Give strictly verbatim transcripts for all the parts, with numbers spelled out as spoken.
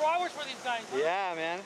twenty-four hours for these guys, huh? Yeah, man.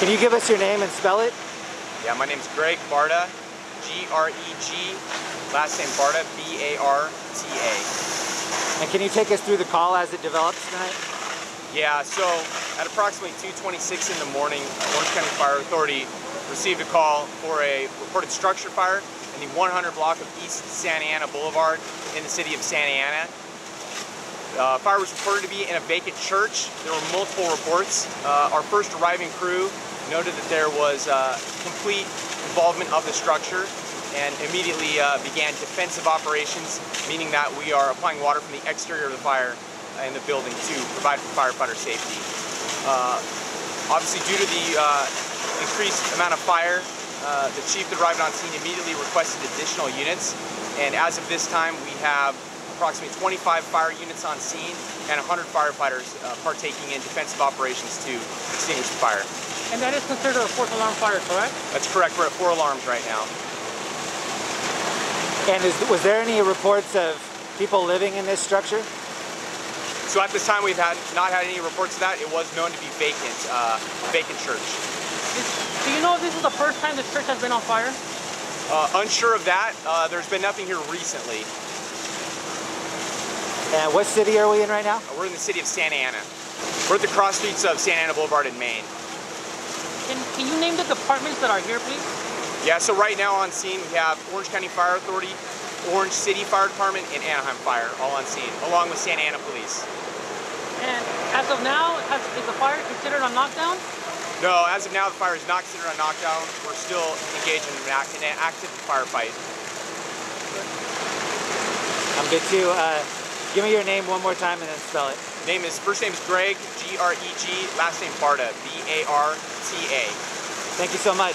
Can you give us your name and spell it? Yeah, my name's Greg Barta, G R E G, last name Barta, B A R T A. And can you take us through the call as it develops tonight? Yeah, so at approximately two twenty-six in the morning, Orange County Fire Authority received a call for a reported structure fire in the one hundred block of East Santa Ana Boulevard in the city of Santa Ana. Uh, fire was reported to be in a vacant church. There were multiple reports. Uh, our first arriving crew noted that there was uh, complete involvement of the structure and immediately uh, began defensive operations, meaning that we are applying water from the exterior of the fire in the building to provide for firefighter safety. Uh, obviously, due to the uh, increased amount of fire, uh, the chief that arrived on scene immediately requested additional units, and as of this time, we have approximately twenty-five fire units on scene and one hundred firefighters uh, partaking in defensive operations to extinguish the fire. And that is considered a fourth alarm fire, correct? That's correct. We're at four alarms right now. And is, was there any reports of people living in this structure? So at this time, we've had not had any reports of that. It was known to be vacant, uh, a vacant church. Is, do you know if this is the first time the church has been on fire? Uh, unsure of that. Uh, there's been nothing here recently. And what city are we in right now? We're in the city of Santa Ana. We're at the cross streets of Santa Ana Boulevard in Maine. Can, can you name the departments that are here, please? Yeah, so right now on scene we have Orange County Fire Authority, Orange City Fire Department, and Anaheim Fire, all on scene, along with Santa Ana Police. And as of now, has, is the fire considered on knockdown? No, as of now the fire is not considered on knockdown. We're still engaged in an active firefight. I'm good too. Uh, Give me your name one more time and then spell it. Name is, first name is Greg, G R E G, last name Barta, B A R T A. Thank you so much.